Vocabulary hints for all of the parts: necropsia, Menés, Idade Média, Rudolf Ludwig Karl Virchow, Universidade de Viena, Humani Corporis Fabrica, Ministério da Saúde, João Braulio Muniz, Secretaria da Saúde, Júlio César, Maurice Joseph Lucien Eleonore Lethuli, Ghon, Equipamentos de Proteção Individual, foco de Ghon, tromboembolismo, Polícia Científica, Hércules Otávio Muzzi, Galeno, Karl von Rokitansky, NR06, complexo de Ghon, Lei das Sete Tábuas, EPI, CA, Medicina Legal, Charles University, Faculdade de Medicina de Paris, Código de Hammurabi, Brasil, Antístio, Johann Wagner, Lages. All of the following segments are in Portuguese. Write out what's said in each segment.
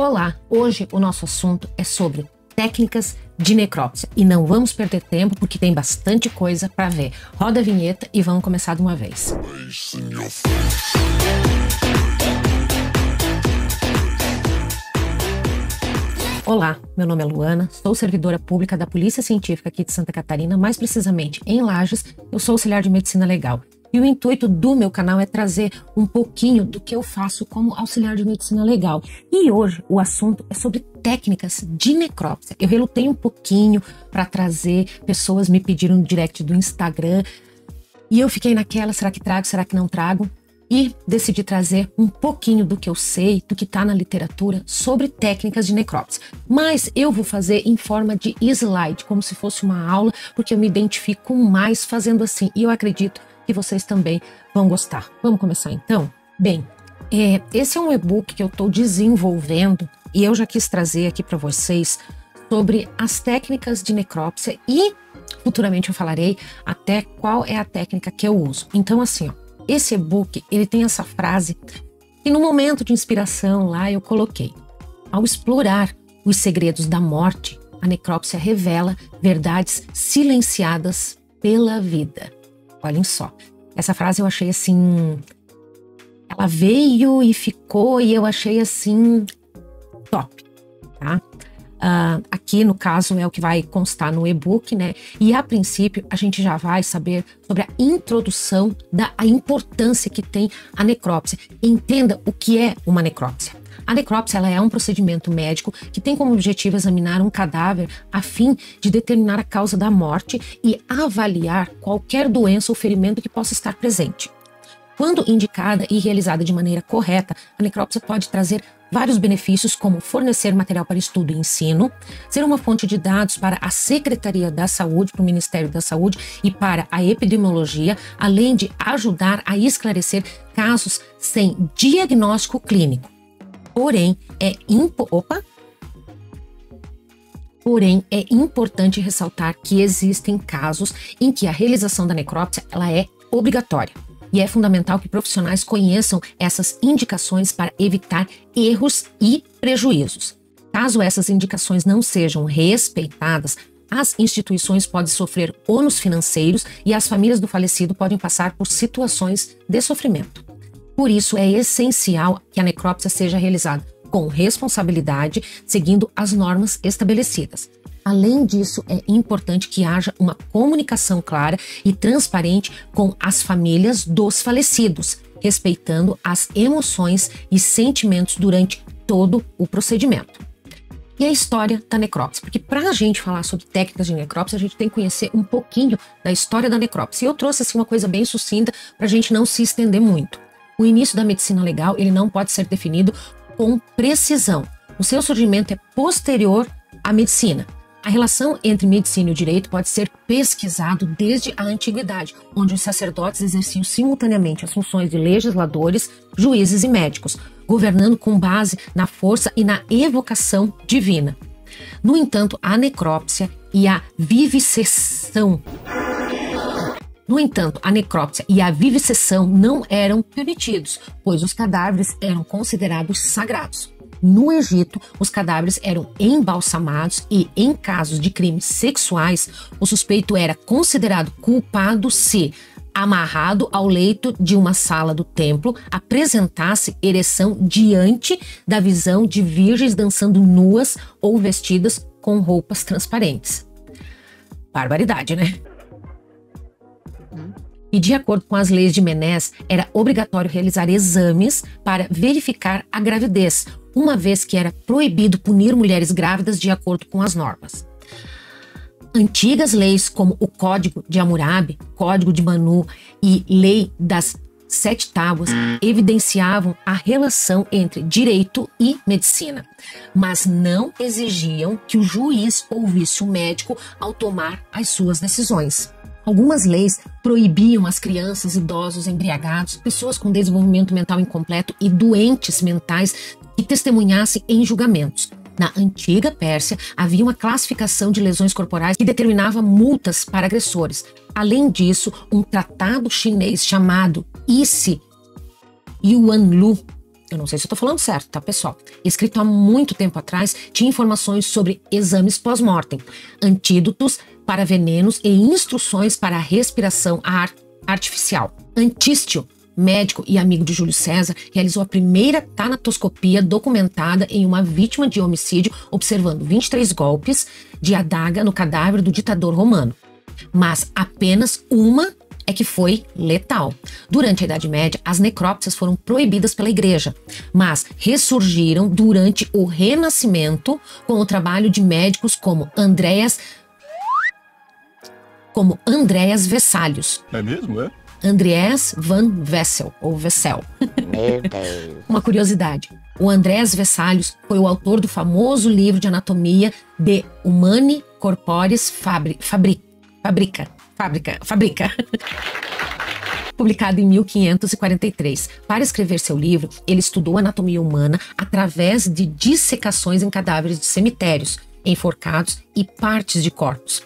Olá, hoje o nosso assunto é sobre técnicas de necrópsia e não vamos perder tempo porque tem bastante coisa para ver. Roda a vinheta e vamos começar de uma vez. Olá, meu nome é Luana, sou servidora pública da Polícia Científica aqui de Santa Catarina, mais precisamente em Lages. Eu sou auxiliar de Medicina Legal. E o intuito do meu canal é trazer um pouquinho do que eu faço como auxiliar de medicina legal. E hoje o assunto é sobre técnicas de necrópsia. Eu relutei um pouquinho para trazer, pessoas me pediram no direct do Instagram. E eu fiquei naquela, será que trago, será que não trago? E decidi trazer um pouquinho do que eu sei, do que está na literatura sobre técnicas de necrópsia. Mas eu vou fazer em forma de slide, como se fosse uma aula, porque eu me identifico mais fazendo assim. E eu acredito que vocês também vão gostar. Vamos começar então? Bem, esse é um e-book que eu estou desenvolvendo e eu já quis trazer aqui para vocês sobre as técnicas de necrópsia e futuramente eu falarei até qual é a técnica que eu uso. Então assim, ó, esse e-book ele tem essa frase que no momento de inspiração lá eu coloquei: ao explorar os segredos da morte, a necrópsia revela verdades silenciadas pela vida. Olhem só, essa frase eu achei assim, ela veio e ficou e eu achei assim, top, tá? Aqui no caso é o que vai constar no e-book, né? E a princípio a gente já vai saber sobre a introdução da importância que tem a necrópsia. Entenda o que é uma necrópsia. A necrópsia ela é um procedimento médico que tem como objetivo examinar um cadáver a fim de determinar a causa da morte e avaliar qualquer doença ou ferimento que possa estar presente. Quando indicada e realizada de maneira correta, a necrópsia pode trazer vários benefícios, como fornecer material para estudo e ensino, ser uma fonte de dados para a Secretaria da Saúde, para o Ministério da Saúde e para a epidemiologia, além de ajudar a esclarecer casos sem diagnóstico clínico. Porém, é importante ressaltar que existem casos em que a realização da necrópsia ela é obrigatória. E é fundamental que profissionais conheçam essas indicações para evitar erros e prejuízos. Caso essas indicações não sejam respeitadas, as instituições podem sofrer ônus financeiros e as famílias do falecido podem passar por situações de sofrimento. Por isso, é essencial que a necrópsia seja realizada com responsabilidade, seguindo as normas estabelecidas. Além disso, é importante que haja uma comunicação clara e transparente com as famílias dos falecidos, respeitando as emoções e sentimentos durante todo o procedimento. E a história da necrópsia, porque para a gente falar sobre técnicas de necrópsia, a gente tem que conhecer um pouquinho da história da necrópsia. E eu trouxe assim, uma coisa bem sucinta para a gente não se estender muito. O início da medicina legal ele não pode ser definido com precisão. O seu surgimento é posterior à medicina. A relação entre medicina e o direito pode ser pesquisado desde a antiguidade, onde os sacerdotes exerciam simultaneamente as funções de legisladores, juízes e médicos, governando com base na força e na evocação divina. No entanto, a necrópsia e a vivisseção não eram permitidos, pois os cadáveres eram considerados sagrados. No Egito, os cadáveres eram embalsamados e, em casos de crimes sexuais, o suspeito era considerado culpado se, amarrado ao leito de uma sala do templo, apresentasse ereção diante da visão de virgens dançando nuas ou vestidas com roupas transparentes. Barbaridade, né? E de acordo com as leis de Menés, era obrigatório realizar exames para verificar a gravidez, uma vez que era proibido punir mulheres grávidas de acordo com as normas. Antigas leis como o Código de Hammurabi, Código de Manu e Lei das Sete Tábuas evidenciavam a relação entre direito e medicina, mas não exigiam que o juiz ouvisse o médico ao tomar as suas decisões. Algumas leis proibiam as crianças, idosos, embriagados, pessoas com desenvolvimento mental incompleto e doentes mentais que testemunhassem em julgamentos. Na antiga Pérsia, havia uma classificação de lesões corporais que determinava multas para agressores. Além disso, um tratado chinês chamado Yi Yuanlu eu não sei se eu tô falando certo, tá, pessoal? Escrito há muito tempo atrás, tinha informações sobre exames pós-mortem, antídotos para venenos e instruções para a respiração artificial. Antístio, médico e amigo de Júlio César, realizou a primeira tanatoscopia documentada em uma vítima de homicídio, observando 23 golpes de adaga no cadáver do ditador romano. Mas apenas uma é que foi letal. Durante a Idade Média, as necrópsias foram proibidas pela Igreja, mas ressurgiram durante o Renascimento com o trabalho de médicos como Andreas Vesalius. É mesmo, é? Andreas van Vesel, ou Vesel. Meu Deus. Uma curiosidade, o Andreas Vesalius foi o autor do famoso livro de anatomia de Humani Corporis Fabrica. Publicado em 1543. Para escrever seu livro, ele estudou anatomia humana através de dissecações em cadáveres de cemitérios, enforcados e partes de corpos,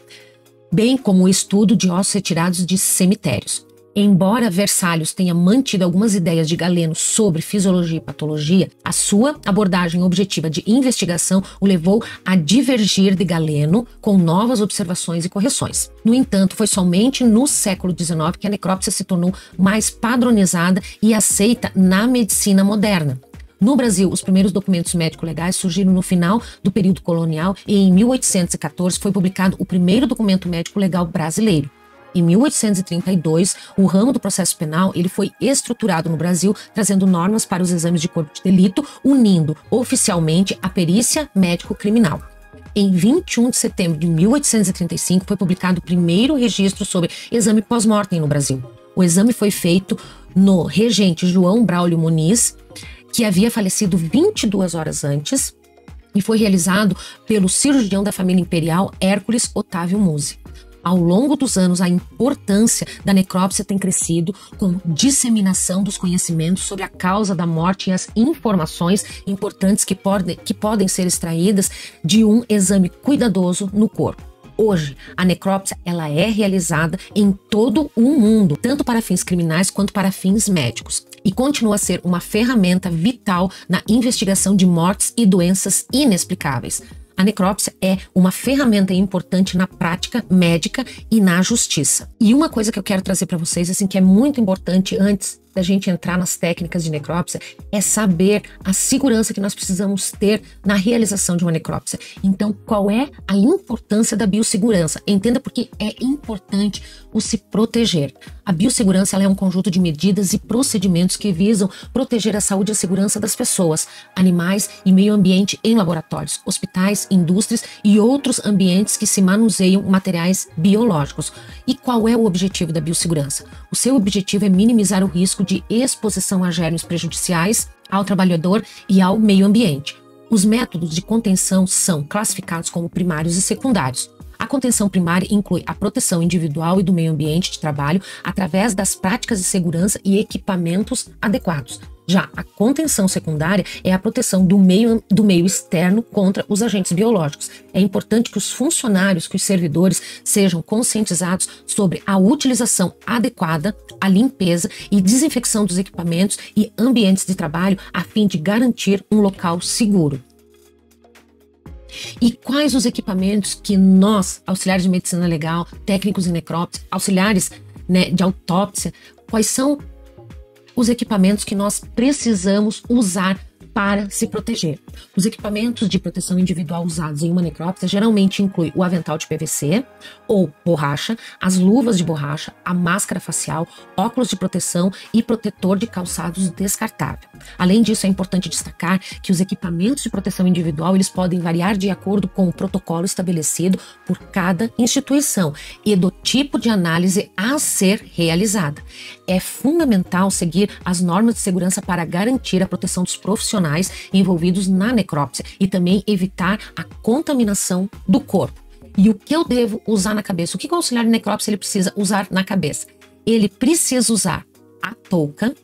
bem como o estudo de ossos retirados de cemitérios. Embora Vesalius tenha mantido algumas ideias de Galeno sobre fisiologia e patologia, a sua abordagem objetiva de investigação o levou a divergir de Galeno com novas observações e correções. No entanto, foi somente no século XIX que a necrópsia se tornou mais padronizada e aceita na medicina moderna. No Brasil, os primeiros documentos médico-legais surgiram no final do período colonial e em 1814 foi publicado o primeiro documento médico-legal brasileiro. Em 1832, o ramo do processo penal ele foi estruturado no Brasil, trazendo normas para os exames de corpo de delito, unindo oficialmente a perícia médico-criminal. Em 21 de setembro de 1835, foi publicado o primeiro registro sobre exame pós-mortem no Brasil. O exame foi feito no regente João Braulio Muniz, que havia falecido 22 horas antes, e foi realizado pelo cirurgião da família imperial Hércules Otávio Muzzi. Ao longo dos anos, a importância da necrópsia tem crescido com disseminação dos conhecimentos sobre a causa da morte e as informações importantes que podem ser extraídas de um exame cuidadoso no corpo. Hoje, a necrópsia ela é realizada em todo o mundo, tanto para fins criminais quanto para fins médicos, e continua a ser uma ferramenta vital na investigação de mortes e doenças inexplicáveis. A necrópsia é uma ferramenta importante na prática médica e na justiça. E uma coisa que eu quero trazer para vocês, assim, que é muito importante antes da gente entrar nas técnicas de necrópsia, é saber a segurança que nós precisamos ter na realização de uma necrópsia. Então, qual é a importância da biossegurança? Entenda porque é importante o se proteger. A biossegurança ela é um conjunto de medidas e procedimentos que visam proteger a saúde e a segurança das pessoas, animais e meio ambiente em laboratórios, hospitais, indústrias e outros ambientes que se manuseiam materiais biológicos. E qual é o objetivo da biossegurança? O seu objetivo é minimizar o risco de exposição a germes prejudiciais ao trabalhador e ao meio ambiente. Os métodos de contenção são classificados como primários e secundários. A contenção primária inclui a proteção individual e do meio ambiente de trabalho através das práticas de segurança e equipamentos adequados. Já a contenção secundária é a proteção do meio externo contra os agentes biológicos. É importante que os funcionários, que os servidores, sejam conscientizados sobre a utilização adequada, a limpeza e desinfecção dos equipamentos e ambientes de trabalho a fim de garantir um local seguro. E quais os equipamentos que nós, auxiliares de medicina legal, técnicos em necrópsia, auxiliares, né, de autópsia, quais são os equipamentos que nós precisamos usar para se proteger? Os equipamentos de proteção individual usados em uma necrópsia geralmente incluem o avental de PVC ou borracha, as luvas de borracha, a máscara facial, óculos de proteção e protetor de calçados descartável. Além disso, é importante destacar que os equipamentos de proteção individual eles podem variar de acordo com o protocolo estabelecido por cada instituição e do tipo de análise a ser realizada. É fundamental seguir as normas de segurança para garantir a proteção dos profissionais envolvidos na necrópsia e também evitar a contaminação do corpo. E o que eu devo usar na cabeça? O que o auxiliar de necrópsia ele precisa usar na cabeça? Ele precisa usar a touca,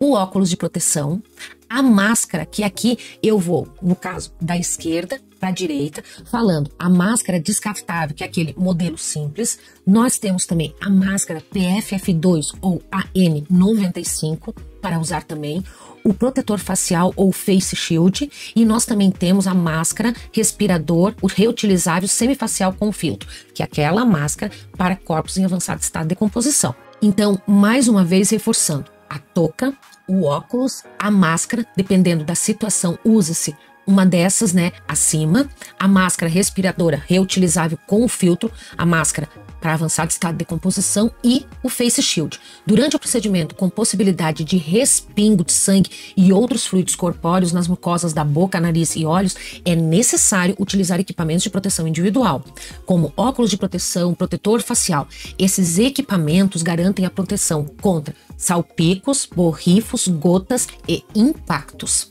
o óculos de proteção, a máscara, que aqui eu vou, no caso, da esquerda para a direita, falando a máscara descartável, que é aquele modelo simples. Nós temos também a máscara PFF2 ou AN95 para usar também, o protetor facial ou face shield, e nós também temos a máscara respirador reutilizável semifacial com filtro, que é aquela máscara para corpos em avançado estado de decomposição. Então, mais uma vez reforçando, a touca, o óculos, a máscara, dependendo da situação, usa-se uma dessas, né, acima, a máscara respiradora reutilizável com o filtro, a máscara para avançado estado de decomposição e o face shield. Durante o procedimento, com possibilidade de respingo de sangue e outros fluidos corpóreos nas mucosas da boca, nariz e olhos, é necessário utilizar equipamentos de proteção individual, como óculos de proteção, protetor facial. Esses equipamentos garantem a proteção contra salpicos, borrifos, gotas e impactos.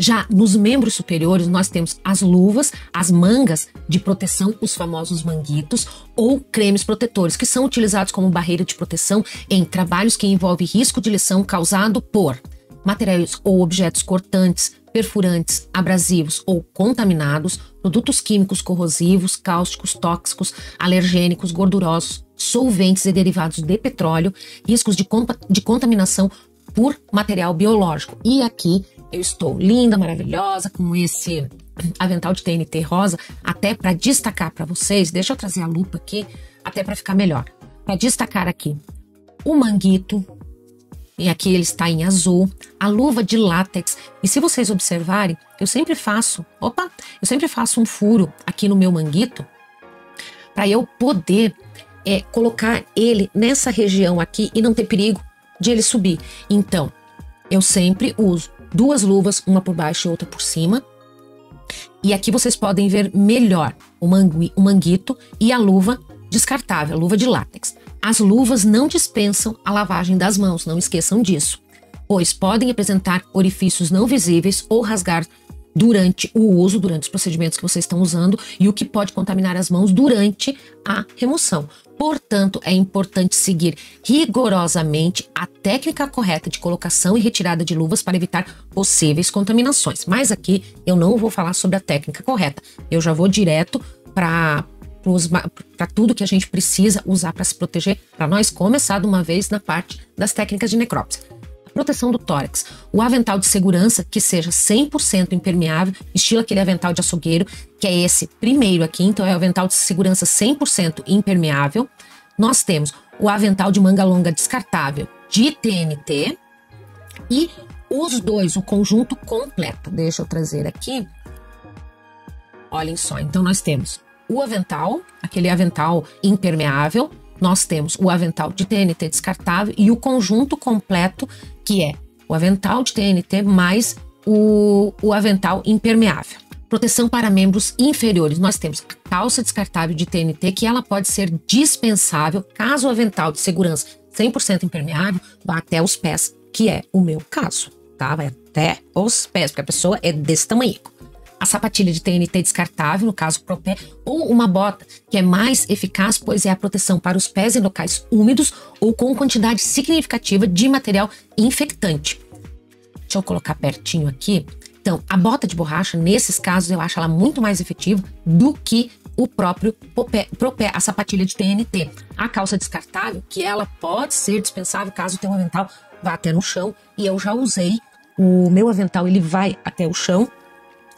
Já nos membros superiores, nós temos as luvas, as mangas de proteção, os famosos manguitos, ou cremes protetores, que são utilizados como barreira de proteção em trabalhos que envolvem risco de lesão causado por materiais ou objetos cortantes, perfurantes, abrasivos ou contaminados, produtos químicos corrosivos, cáusticos, tóxicos, alergênicos, gordurosos, solventes e derivados de petróleo, riscos de contaminação por material biológico. E aqui eu estou linda, maravilhosa, com esse avental de TNT rosa, até para destacar para vocês, deixa eu trazer a lupa aqui, até para ficar melhor, para destacar aqui o manguito, e aqui ele está em azul, a luva de látex, e se vocês observarem, eu sempre faço um furo aqui no meu manguito, para eu poder colocar ele nessa região aqui e não ter perigo de ele subir. Então, eu sempre uso duas luvas, uma por baixo e outra por cima. E aqui vocês podem ver melhor o manguito e a luva descartável, a luva de látex. As luvas não dispensam a lavagem das mãos, não esqueçam disso, pois podem apresentar orifícios não visíveis ou rasgar durante o uso, durante os procedimentos que vocês estão usando, e o que pode contaminar as mãos durante a remoção. Portanto, é importante seguir rigorosamente a técnica correta de colocação e retirada de luvas para evitar possíveis contaminações. Mas aqui eu não vou falar sobre a técnica correta, eu já vou direto para tudo que a gente precisa usar para se proteger, para nós começar de uma vez na parte das técnicas de necrópsia. Proteção do tórax, o avental de segurança que seja 100% impermeável, estilo aquele avental de açougueiro, que é esse primeiro aqui, então é o avental de segurança 100% impermeável. Nós temos o avental de manga longa descartável de TNT e os dois, o conjunto completo. Deixa eu trazer aqui, olhem só, então nós temos o avental, aquele avental impermeável, nós temos o avental de TNT descartável e o conjunto completo, que é o avental de TNT mais o avental impermeável. Proteção para membros inferiores. Nós temos a calça descartável de TNT, que ela pode ser dispensável caso o avental de segurança 100% impermeável vá até os pés, que é o meu caso, tá? Vai até os pés, porque a pessoa é desse tamanhico. A sapatilha de TNT descartável, no caso ProPé, ou uma bota, que é mais eficaz, pois é a proteção para os pés em locais úmidos ou com quantidade significativa de material infectante. Deixa eu colocar pertinho aqui. Então, a bota de borracha, nesses casos, eu acho ela muito mais efetiva do que o próprio ProPé, a sapatilha de TNT. A calça descartável, que ela pode ser dispensável caso o teu avental vá até no chão, e eu já usei, o meu avental ele vai até o chão,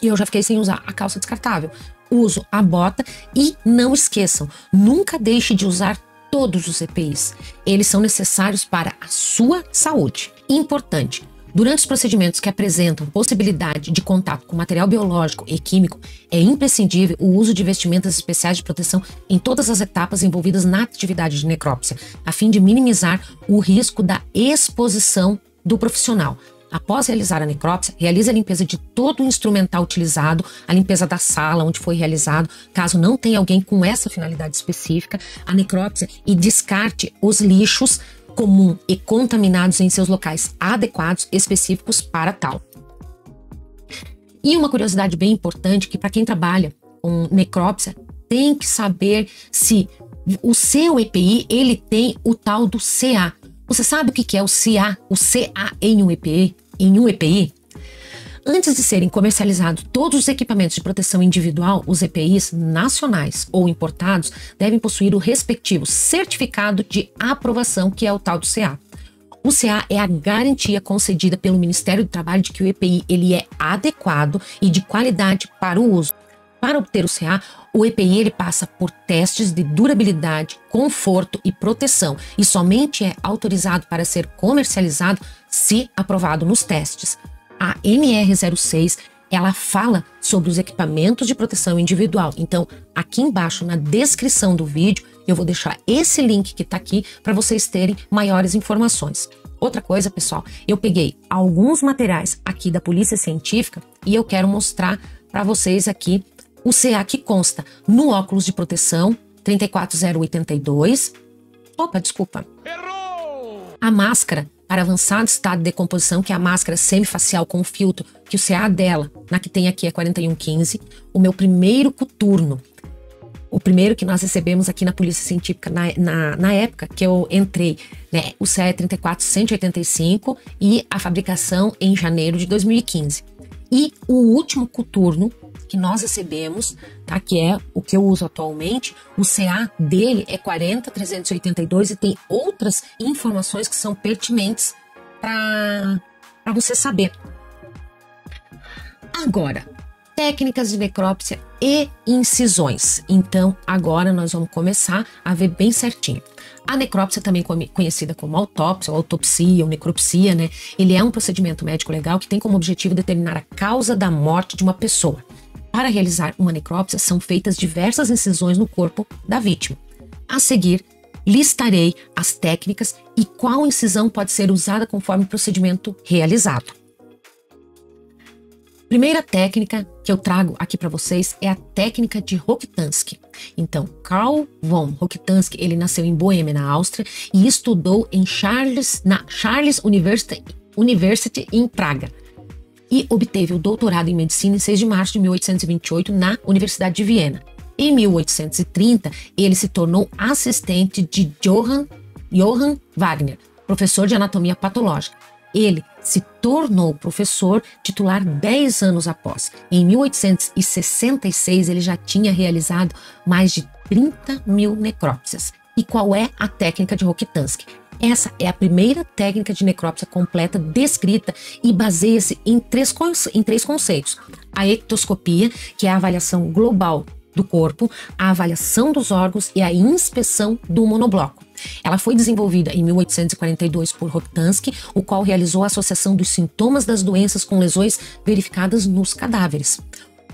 e eu já fiquei sem usar a calça descartável. Uso a bota e não esqueçam, nunca deixe de usar todos os EPIs. Eles são necessários para a sua saúde. Importante, durante os procedimentos que apresentam possibilidade de contato com material biológico e químico, é imprescindível o uso de vestimentas especiais de proteção em todas as etapas envolvidas na atividade de necrópsia, a fim de minimizar o risco da exposição do profissional. Após realizar a necrópsia, realize a limpeza de todo o instrumental utilizado, a limpeza da sala onde foi realizado, caso não tenha alguém com essa finalidade específica, a necrópsia, e descarte os lixos comuns e contaminados em seus locais adequados específicos para tal. E uma curiosidade bem importante, que para quem trabalha com necrópsia, tem que saber se o seu EPI, ele tem o tal do CA. Você sabe o que é o CA em um EPI? em um EPI, antes de serem comercializados todos os equipamentos de proteção individual, os EPIs nacionais ou importados devem possuir o respectivo certificado de aprovação, que é o tal do CA. O CA é a garantia concedida pelo Ministério do Trabalho de que o EPI ele é adequado e de qualidade para o uso. Para obter o CA, o EPI ele passa por testes de durabilidade, conforto e proteção e somente é autorizado para ser comercializado se aprovado nos testes. A NR06, ela fala sobre os equipamentos de proteção individual. Então, aqui embaixo na descrição do vídeo, eu vou deixar esse link que tá aqui para vocês terem maiores informações. Outra coisa, pessoal, eu peguei alguns materiais aqui da Polícia Científica e eu quero mostrar para vocês aqui o CA que consta no óculos de proteção 34082. Opa, desculpa. Errou! A máscara para avançado estado de decomposição, que é a máscara semifacial com filtro, que o CA dela, na que tem aqui, é 4115, o meu primeiro coturno, o primeiro que nós recebemos aqui na Polícia Científica na época que eu entrei, né? O CA é 34185 e a fabricação em janeiro de 2015. E o último coturno que nós recebemos, tá? Que é o que eu uso atualmente, o CA dele é 40382 e tem outras informações que são pertinentes para você saber. Agora, técnicas de necrópsia e incisões. Então, agora nós vamos começar a ver bem certinho. A necrópsia, também conhecida como autópsia, ou autopsia, ou necropsia, né? Ele é um procedimento médico legal que tem como objetivo determinar a causa da morte de uma pessoa. Para realizar uma necrópsia, são feitas diversas incisões no corpo da vítima. A seguir, listarei as técnicas e qual incisão pode ser usada conforme o procedimento realizado. Primeira técnica que eu trago aqui para vocês é a técnica de Rokitansky. Então, Karl von Rokitansky, ele nasceu em Boêmia, na Áustria, e estudou em na Charles University em Praga. E obteve o doutorado em medicina em 6 de março de 1828 na Universidade de Viena. Em 1830, ele se tornou assistente de Johann Wagner, professor de anatomia patológica. Ele se tornou professor titular 10 anos após. Em 1866, ele já tinha realizado mais de 30.000 necrópsias. E qual é a técnica de Rokitansky? Essa é a primeira técnica de necrópsia completa descrita e baseia-se em três conceitos. A ectoscopia, que é a avaliação global do corpo, a avaliação dos órgãos e a inspeção do monobloco. Ela foi desenvolvida em 1842 por Rokitansky, o qual realizou a associação dos sintomas das doenças com lesões verificadas nos cadáveres.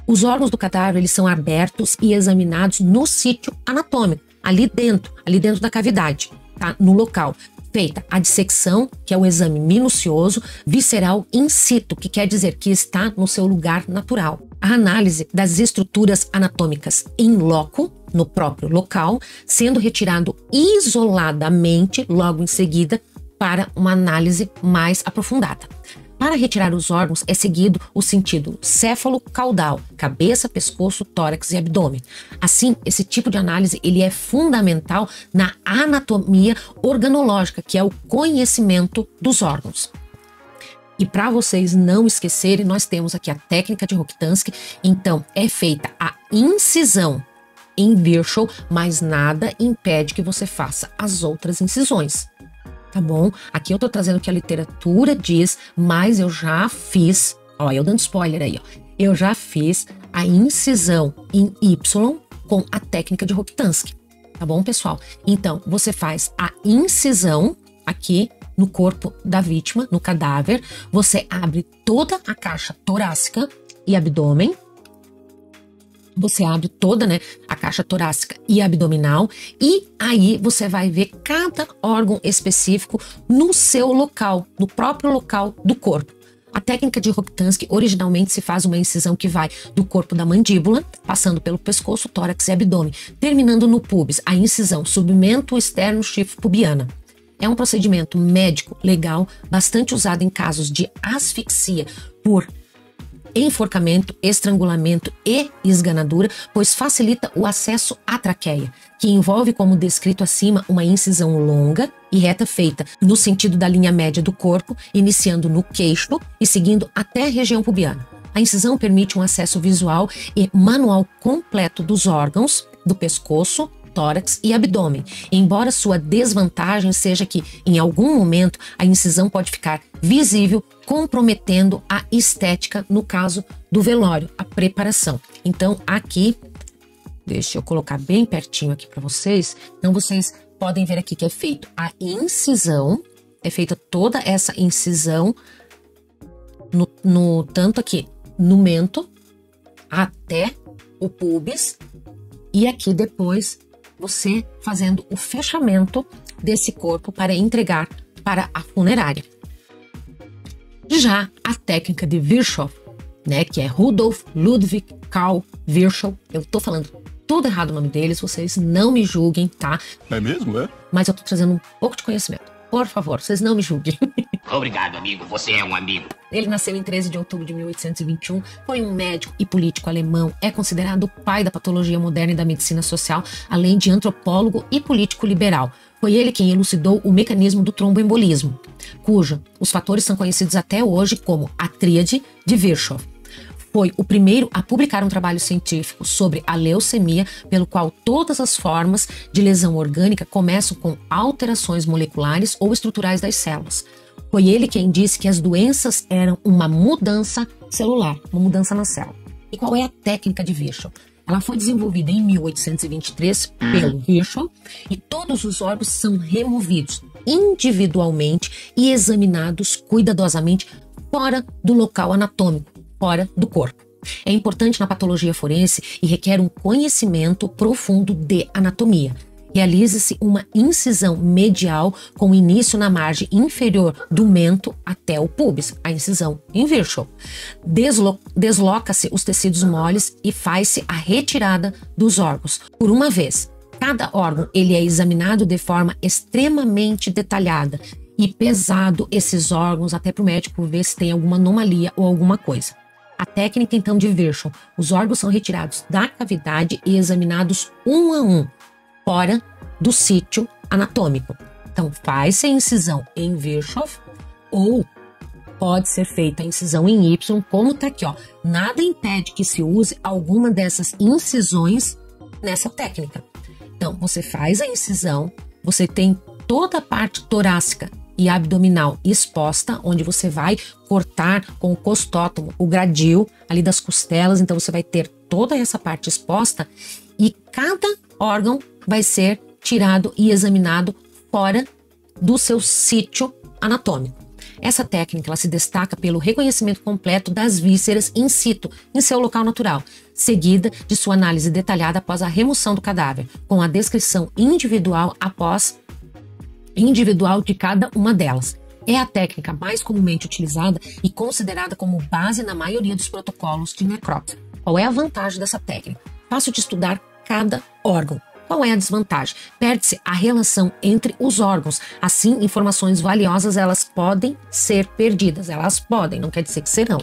Os órgãos do cadáver, eles são abertos e examinados no sítio anatômico, ali dentro da cavidade, tá? No local. Feita a dissecção, que é o exame minucioso, visceral in situ, que quer dizer que está no seu lugar natural. A análise das estruturas anatômicas in loco, no próprio local, sendo retirado isoladamente logo em seguida para uma análise mais aprofundada. Para retirar os órgãos é seguido o sentido céfalo-caudal, cabeça, pescoço, tórax e abdômen. Assim, esse tipo de análise ele é fundamental na anatomia organológica, que é o conhecimento dos órgãos. E para vocês não esquecerem, nós temos aqui a técnica de Rokitansky. Então, é feita a incisão em virchow, mas nada impede que você faça as outras incisões. Tá bom? Aqui eu tô trazendo o que a literatura diz, mas eu já fiz, ó, eu dando spoiler aí, ó. Eu já fiz a incisão em Y com a técnica de Rokitansky. Tá bom, pessoal? Então, você faz a incisão aqui no corpo da vítima, no cadáver. Você abre toda a caixa torácica e abdômen. Você abre toda, né, a caixa torácica e abdominal, e aí você vai ver cada órgão específico no seu local, no próprio local do corpo. A técnica de Rokitansky originalmente se faz uma incisão que vai do corpo da mandíbula, passando pelo pescoço, tórax e abdômen, terminando no pubis, a incisão submento externo chifo-pubiana. É um procedimento médico legal bastante usado em casos de asfixia por enforcamento, estrangulamento e esganadura, pois facilita o acesso à traqueia, que envolve, como descrito acima, uma incisão longa e reta feita no sentido da linha média do corpo, iniciando no queixo e seguindo até a região pubiana. A incisão permite um acesso visual e manual completo dos órgãos do pescoço, tórax e abdômen, embora sua desvantagem seja que, em algum momento, a incisão pode ficar visível, comprometendo a estética, no caso do velório, a preparação. Então, aqui, deixa eu colocar bem pertinho aqui para vocês, então vocês podem ver aqui que é feito a incisão, é feita toda essa incisão, tanto aqui no mento, até o púbis, e aqui depois você fazendo o fechamento desse corpo para entregar para a funerária. Já a técnica de Virchow, né, que é Rudolf Ludwig Karl Virchow, eu tô falando tudo errado o nome deles, vocês não me julguem, tá? É mesmo, é? Mas eu tô trazendo um pouco de conhecimento. Por favor, vocês não me julguem. Obrigado, amigo. Você é um amigo. Ele nasceu em 13 de outubro de 1821, foi um médico e político alemão, é considerado o pai da patologia moderna e da medicina social, além de antropólogo e político liberal. Foi ele quem elucidou o mecanismo do tromboembolismo, cujo os fatores são conhecidos até hoje como a tríade de Virchow. Foi o primeiro a publicar um trabalho científico sobre a leucemia, pelo qual todas as formas de lesão orgânica começam com alterações moleculares ou estruturais das células. Foi ele quem disse que as doenças eram uma mudança celular, uma mudança na célula. E qual é a técnica de Virchow? Ela foi desenvolvida em 1823 pelo Virchow e todos os órgãos são removidos individualmente e examinados cuidadosamente fora do local anatômico, fora do corpo. É importante na patologia forense e requer um conhecimento profundo de anatomia. Realiza-se uma incisão medial com início na margem inferior do mento até o púbis, a incisão em Virchow. Desloca-se os tecidos moles e faz-se a retirada dos órgãos por uma vez. Cada órgão ele é examinado de forma extremamente detalhada e pesado esses órgãos até para o médico ver se tem alguma anomalia ou alguma coisa. A técnica então de Virchow, os órgãos são retirados da cavidade e examinados um a um, fora do sítio anatômico. Então faz-se a incisão em Virchow ou pode ser feita a incisão em Y, como tá aqui, ó. Nada impede que se use alguma dessas incisões nessa técnica. Então você faz a incisão, você tem toda a parte torácica e abdominal exposta, onde você vai cortar com o costótomo, o gradil ali das costelas, então você vai ter toda essa parte exposta e cada órgão vai ser tirado e examinado fora do seu sítio anatômico. Essa técnica ela se destaca pelo reconhecimento completo das vísceras in situ, em seu local natural, seguida de sua análise detalhada após a remoção do cadáver, com a descrição individual de cada uma delas. É a técnica mais comumente utilizada e considerada como base na maioria dos protocolos de necrópsia. Qual é a vantagem dessa técnica? Fácil de estudar cada órgão. Qual é a desvantagem? Perde-se a relação entre os órgãos. Assim, informações valiosas elas podem ser perdidas. Elas podem, não quer dizer que serão.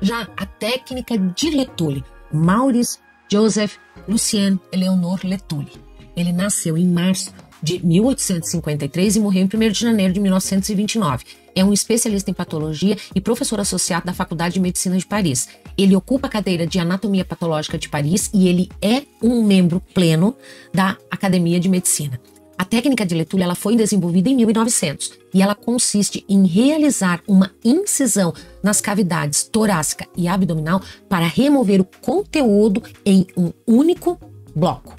Já a técnica de Lethuli, Maurice Joseph Lucien Eleonore Lethuli. Ele nasceu em março de 1853 e morreu em 1º de janeiro de 1929. É um especialista em patologia e professor associado da Faculdade de Medicina de Paris. Ele ocupa a cadeira de Anatomia Patológica de Paris e ele é um membro pleno da Academia de Medicina. A técnica de Lethuli ela foi desenvolvida em 1900 e ela consiste em realizar uma incisão nas cavidades torácica e abdominal para remover o conteúdo em um único bloco.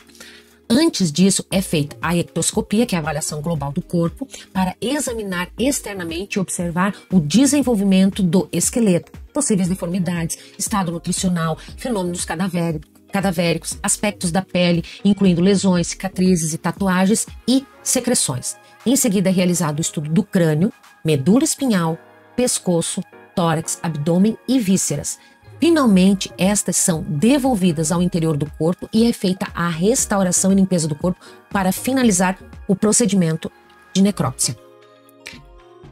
Antes disso, é feita a ectoscopia, que é a avaliação global do corpo, para examinar externamente e observar o desenvolvimento do esqueleto, possíveis deformidades, estado nutricional, fenômenos cadavéricos, aspectos da pele, incluindo lesões, cicatrizes e tatuagens e secreções. Em seguida, é realizado o estudo do crânio, medula espinhal, pescoço, tórax, abdômen e vísceras. Finalmente, estas são devolvidas ao interior do corpo e é feita a restauração e limpeza do corpo para finalizar o procedimento de necrópsia.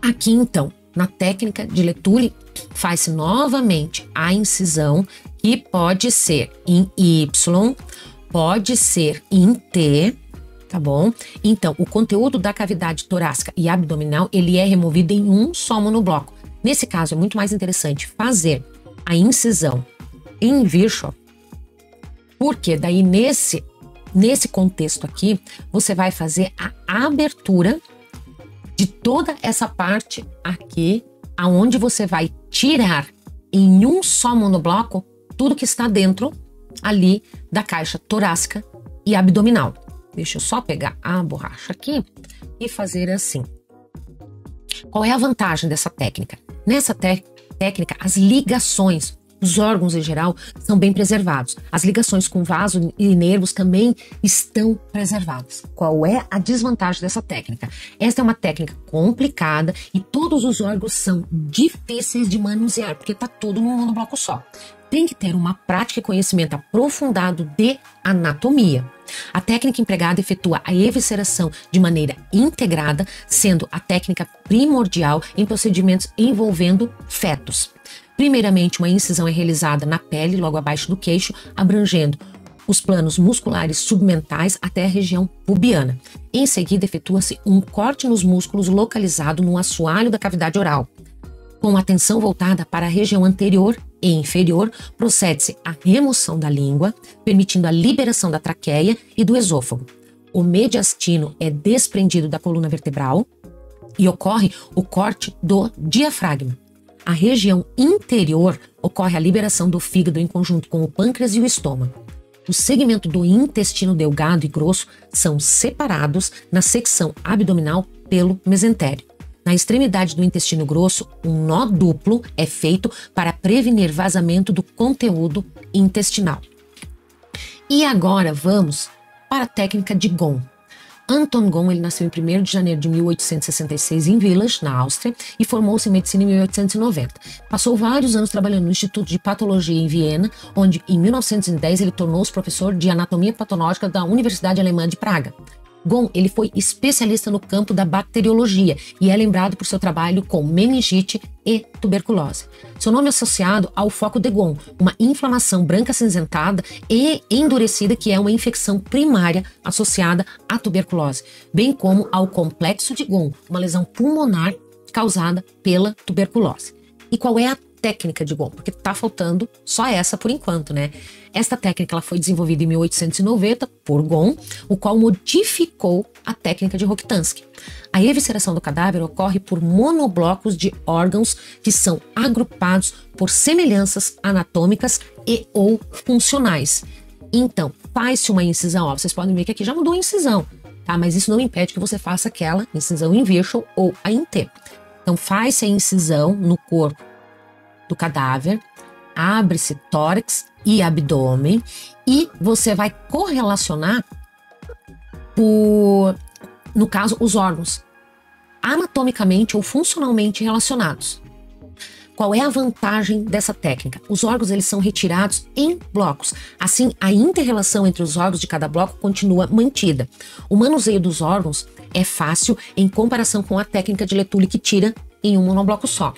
Aqui, então, Na técnica de leitura, faz-se novamente a incisão, que pode ser em Y, pode ser em T, tá bom? Então, o conteúdo da cavidade torácica e abdominal, ele é removido em um só monobloco. Nesse caso, é muito mais interessante fazer a incisão em virgem, porque daí nesse contexto aqui, você vai fazer a abertura de toda essa parte aqui, aonde você vai tirar em um só monobloco tudo que está dentro ali da caixa torácica e abdominal. Deixa eu só pegar a borracha aqui e fazer assim. Qual é a vantagem dessa técnica? Nessa técnica, as ligações, os órgãos em geral, são bem preservados. As ligações com vaso e nervos também estão preservadas. Qual é a desvantagem dessa técnica? Esta é uma técnica complicada e todos os órgãos são difíceis de manusear, porque está tudo num bloco só. Tem que ter uma prática e conhecimento aprofundado de anatomia. A técnica empregada efetua a evisceração de maneira integrada, sendo a técnica primordial em procedimentos envolvendo fetos. Primeiramente, uma incisão é realizada na pele, logo abaixo do queixo, abrangendo os planos musculares submentais até a região pubiana. Em seguida, efetua-se um corte nos músculos localizado no assoalho da cavidade oral. Com atenção voltada para a região anterior e inferior, procede-se à remoção da língua, permitindo a liberação da traqueia e do esôfago. O mediastino é desprendido da coluna vertebral e ocorre o corte do diafragma. A região interior ocorre a liberação do fígado em conjunto com o pâncreas e o estômago. O segmento do intestino delgado e grosso são separados na secção abdominal pelo mesentério. Na extremidade do intestino grosso, um nó duplo é feito para prevenir vazamento do conteúdo intestinal. E agora vamos para a técnica de Ghon. Anton Ghon, ele nasceu em 1º de janeiro de 1866 em Villach, na Áustria, e formou-se em medicina em 1890. Passou vários anos trabalhando no Instituto de Patologia em Viena, onde em 1910 ele tornou-se professor de anatomia patológica da Universidade Alemã de Praga. Ghon, ele foi especialista no campo da bacteriologia e é lembrado por seu trabalho com meningite e tuberculose. Seu nome é associado ao foco de Ghon, uma inflamação branca acinzentada e endurecida que é uma infecção primária associada à tuberculose, bem como ao complexo de Ghon, uma lesão pulmonar causada pela tuberculose. E qual é a técnica de Ghon? Porque tá faltando só essa por enquanto, né? Esta técnica ela foi desenvolvida em 1890 por Ghon, o qual modificou a técnica de Rokitansky. A evisceração do cadáver ocorre por monoblocos de órgãos que são agrupados por semelhanças anatômicas e ou funcionais. Então, faz-se uma incisão, ó, vocês podem ver que aqui já mudou a incisão, tá? Mas isso não impede que você faça aquela incisão in vitro ou a in T. Então, faz-se a incisão no corpo do cadáver, abre-se tórax e abdômen e você vai correlacionar, no caso, os órgãos anatomicamente ou funcionalmente relacionados. Qual é a vantagem dessa técnica? Os órgãos eles são retirados em blocos, assim a inter-relação entre os órgãos de cada bloco continua mantida. O manuseio dos órgãos é fácil em comparação com a técnica de Lethuli que tira em um monobloco só,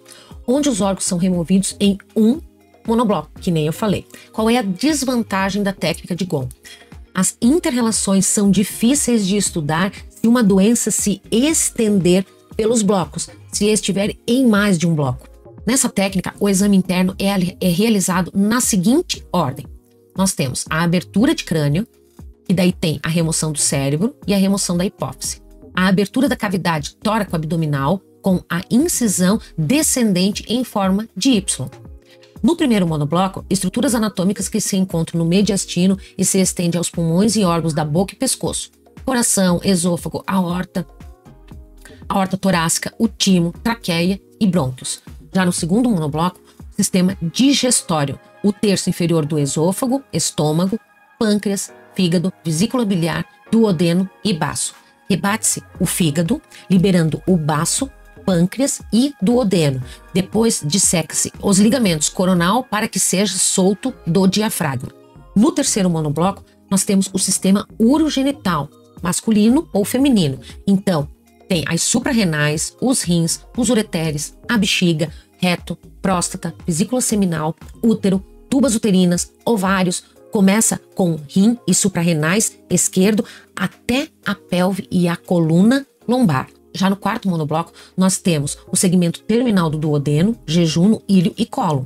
onde os órgãos são removidos em um monobloco, que nem eu falei. Qual é a desvantagem da técnica de Ghon? As inter-relações são difíceis de estudar se uma doença se estender pelos blocos, se estiver em mais de um bloco. Nessa técnica, o exame interno é realizado na seguinte ordem. Nós temos a abertura de crânio, e daí tem a remoção do cérebro e a remoção da hipófise. A abertura da cavidade tóraco-abdominal, com a incisão descendente em forma de Y. No primeiro monobloco, estruturas anatômicas que se encontram no mediastino e se estendem aos pulmões e órgãos da boca e pescoço, coração, esôfago, aorta torácica, o timo, traqueia e brônquios. Já no segundo monobloco, sistema digestório, o terço inferior do esôfago, estômago, pâncreas, fígado, vesícula biliar, duodeno e baço. Rebate-se o fígado, liberando o baço, pâncreas e duodeno. Depois disseca-se os ligamentos coronal para que seja solto do diafragma. No terceiro monobloco, nós temos o sistema urogenital, masculino ou feminino. Então, Tem as suprarrenais, os rins, os ureteres, a bexiga, reto, próstata, vesícula seminal, útero, tubas uterinas, ovários. Começa com rim e suprarrenais esquerdo até a pelve e a coluna lombar. Já no quarto monobloco, nós temos o segmento terminal do duodeno, jejuno, ilho e cólon.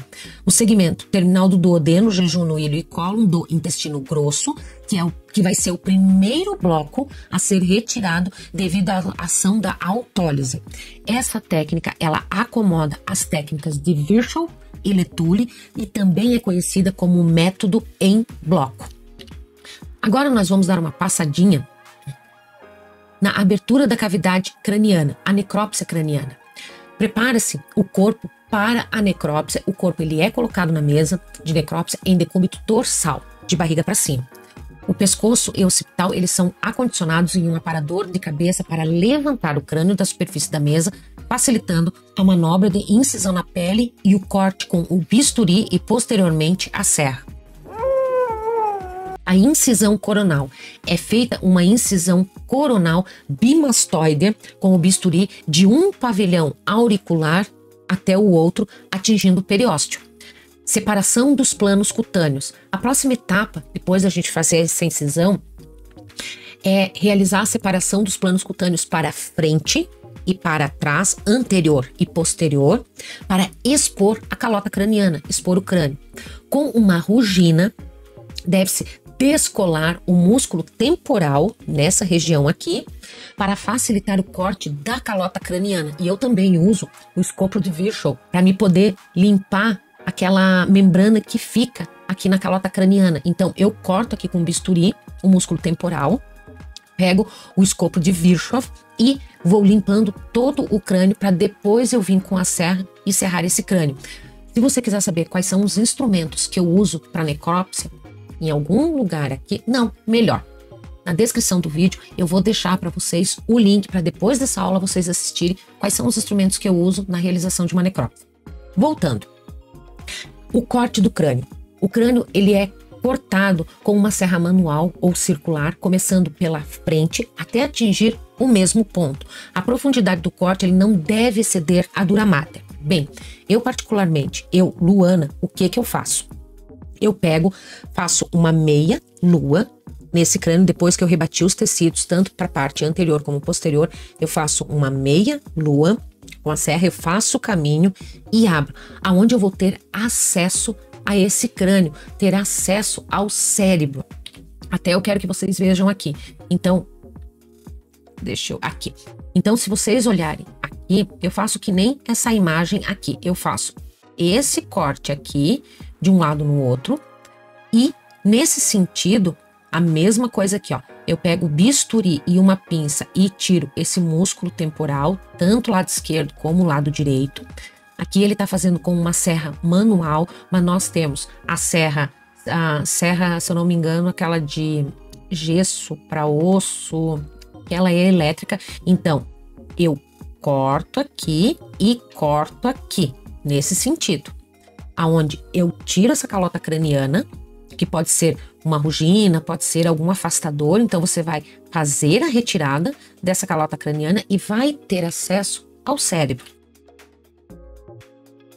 O segmento terminal do duodeno, jejuno, ilho e cólon do intestino grosso, que é o que vai ser o primeiro bloco a ser retirado devido à ação da autólise. Essa técnica, ela acomoda as técnicas de Virchow e Letuli e também é conhecida como método em bloco. Agora nós vamos dar uma passadinha na abertura da cavidade craniana, a necrópsia craniana. Prepara-se o corpo para a necrópsia. O corpo ele é colocado na mesa de necrópsia em decúbito dorsal, de barriga para cima. O pescoço e o occipital eles são acondicionados em um aparador de cabeça para levantar o crânio da superfície da mesa, facilitando a manobra de incisão na pele e o corte com o bisturi e posteriormente a serra. A incisão coronal. É feita uma incisão coronal bimastoide com o bisturi de um pavilhão auricular até o outro, atingindo o periósteo. Separação dos planos cutâneos. A próxima etapa, depois da gente fazer essa incisão, é realizar a separação dos planos cutâneos para frente e para trás, anterior e posterior, para expor a calota craniana, expor o crânio. Com uma rugina, deve-se descolar o músculo temporal nessa região aqui para facilitar o corte da calota craniana. E eu também uso o escopo de Virchow para me poder limpar aquela membrana que fica aqui na calota craniana. Então eu corto aqui com bisturi o músculo temporal, pego o escopo de Virchow e vou limpando todo o crânio para depois eu vir com a serra e serrar esse crânio. Se você quiser saber quais são os instrumentos que eu uso para necrópsia, em algum lugar aqui, não, melhor, na descrição do vídeo eu vou deixar para vocês o link para depois dessa aula vocês assistirem quais são os instrumentos que eu uso na realização de uma necrópsia. Voltando, o corte do crânio. O crânio ele é cortado com uma serra manual ou circular, começando pela frente até atingir o mesmo ponto. A profundidade do corte ele não deve exceder a dura mater. Bem, eu particularmente, Luana, o que eu faço? Eu pego, faço uma meia nua nesse crânio, depois que eu rebati os tecidos, tanto para a parte anterior como posterior, eu faço uma meia nua com a serra, eu faço o caminho e abro, aonde eu vou ter acesso a esse crânio, ter acesso ao cérebro. Até eu quero que vocês vejam aqui. Então, deixa eu aqui. Então, se vocês olharem aqui, eu faço que nem essa imagem aqui, eu faço esse corte aqui, de um lado no outro, e nesse sentido, a mesma coisa aqui, ó. Eu pego bisturi e uma pinça e tiro esse músculo temporal, tanto o lado esquerdo como o lado direito. Aqui ele tá fazendo com uma serra manual, mas nós temos a serra, se eu não me engano, aquela de gesso para osso, que ela é elétrica. Então, eu corto aqui e corto aqui, nesse sentido. Aonde eu tiro essa calota craniana, que pode ser uma rugina, pode ser algum afastador. Então você vai fazer a retirada dessa calota craniana e vai ter acesso ao cérebro.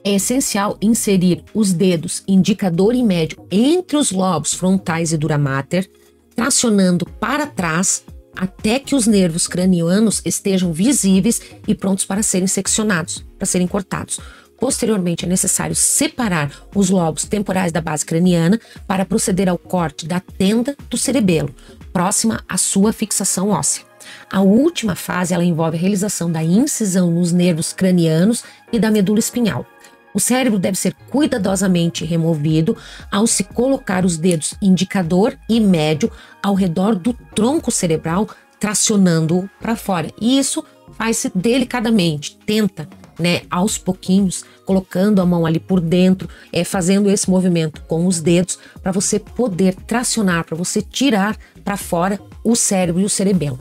É essencial inserir os dedos indicador e médio entre os lobos frontais e dura mater, tracionando para trás até que os nervos cranianos estejam visíveis e prontos para serem seccionados, para serem cortados. Posteriormente, é necessário separar os lobos temporais da base craniana para proceder ao corte da tenda do cerebelo, próxima à sua fixação óssea. A última fase ela envolve a realização da incisão nos nervos cranianos e da medula espinhal. O cérebro deve ser cuidadosamente removido ao se colocar os dedos indicador e médio ao redor do tronco cerebral, tracionando-o para fora. E isso faz-se delicadamente, tenta, né, aos pouquinhos, colocando a mão ali por dentro, fazendo esse movimento com os dedos para você poder tracionar, para você tirar para fora o cérebro e o cerebelo.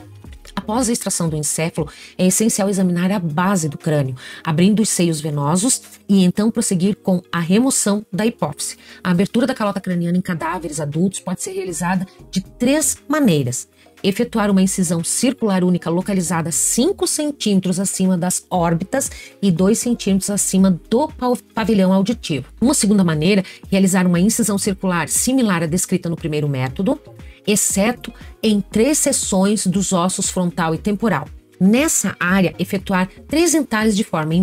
Após a extração do encéfalo, é essencial examinar a base do crânio, abrindo os seios venosos e então prosseguir com a remoção da hipófise. A abertura da calota craniana em cadáveres adultos pode ser realizada de três maneiras: efetuar uma incisão circular única localizada 5 centímetros acima das órbitas e 2 centímetros acima do pavilhão auditivo. Uma segunda maneira, realizar uma incisão circular similar à descrita no primeiro método, exceto em 3 seções dos ossos frontal e temporal. Nessa área, efetuar 3 entalhes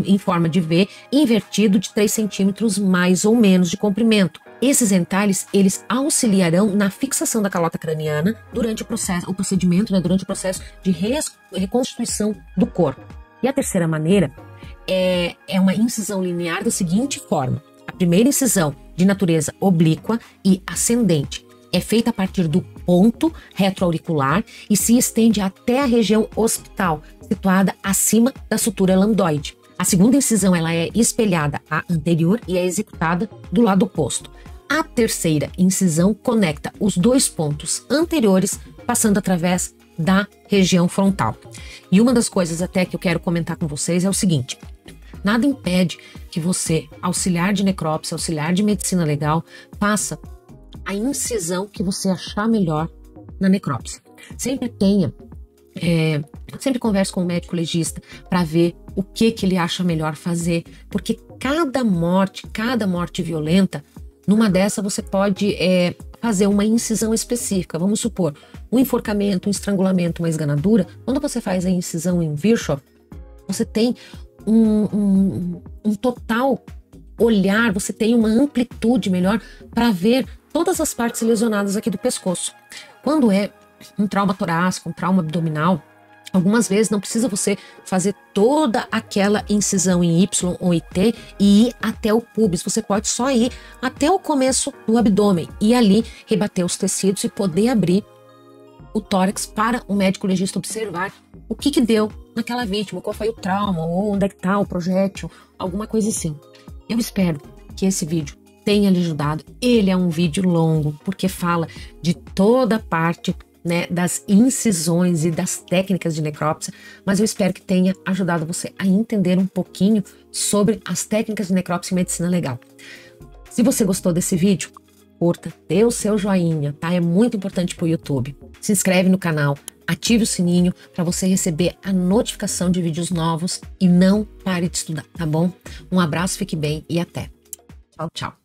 em forma de V invertido de 3 centímetros mais ou menos de comprimento. Esses entalhes, eles auxiliarão na fixação da calota craniana durante o processo de reconstituição do corpo. E a terceira maneira é uma incisão linear da seguinte forma. A primeira incisão, de natureza oblíqua e ascendente, é feita a partir do ponto retroauricular e se estende até a região hospital, situada acima da sutura lambdoide. A segunda incisão ela é espelhada à anterior e é executada do lado oposto. A terceira incisão conecta os 2 pontos anteriores, passando através da região frontal. E uma das coisas até que eu quero comentar com vocês é o seguinte: nada impede que você, auxiliar de necrópsia, auxiliar de medicina legal, faça a incisão que você achar melhor na necrópsia. Sempre converso com o médico legista para ver o que ele acha melhor fazer, porque cada morte violenta, numa dessa você pode fazer uma incisão específica. Vamos supor, um enforcamento, um estrangulamento, uma esganadura. Quando você faz a incisão em Virchow, você tem um total olhar, você tem uma amplitude melhor para ver todas as partes lesionadas aqui do pescoço. Quando é um trauma torácico, um trauma abdominal, algumas vezes não precisa você fazer toda aquela incisão em Y ou em T e ir até o pubis. Você pode só ir até o começo do abdômen e ali rebater os tecidos e poder abrir o tórax para o médico legista observar o que deu naquela vítima, qual foi o trauma, ou onde é que tá o projétil, alguma coisa assim. Eu espero que esse vídeo tenha lhe ajudado. Ele é um vídeo longo, porque fala de toda a parte, né, das incisões e das técnicas de necrópsia, mas eu espero que tenha ajudado você a entender um pouquinho sobre as técnicas de necrópsia e medicina legal. Se você gostou desse vídeo, curta, dê o seu joinha, tá? É muito importante pro YouTube. Se inscreve no canal, ative o sininho para você receber a notificação de vídeos novos e não pare de estudar, tá bom? Um abraço, fique bem e até. Tchau, tchau.